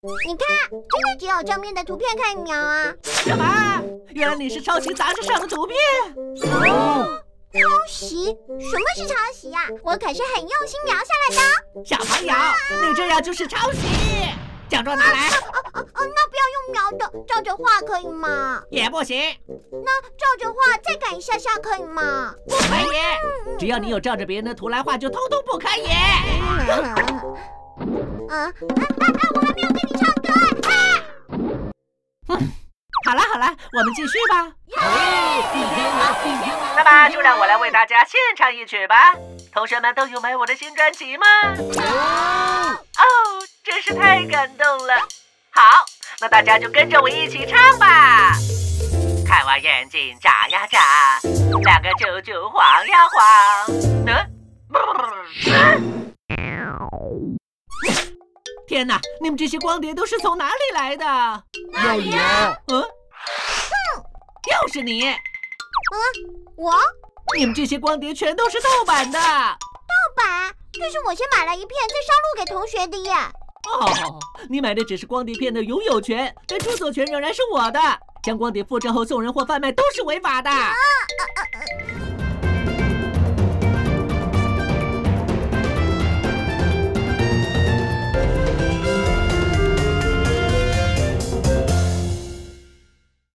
你看，真的只有正面的图片可以瞄啊！什么？原来你是抄袭杂志上的图片？哦，抄袭？什么是抄袭呀？我可是很用心描下来的。小朋友，你这样就是抄袭！奖状拿来。那不要用描的，照着画可以吗？也不行。那照着画再改一下下可以吗？不可以，只要你有照着别人的图来画，就通通不可以。我还没有跟你唱歌好了，我们继续吧。那么就让我来为大家献唱一曲吧。同学们都有买我的新专辑吗？哦，真是太感动了。好，那大家就跟着我一起唱吧。看我眼睛眨呀眨，两个球球晃呀晃。天哪！你们这些光碟都是从哪里来的？那里呀！又是你！我？你们这些光碟全都是盗版的！盗版？这是我先买了一片，再上路给同学的耶。哦，你买的只是光碟片的拥有权，但著作权仍然是我的。将光碟复制后送人或贩卖都是违法的。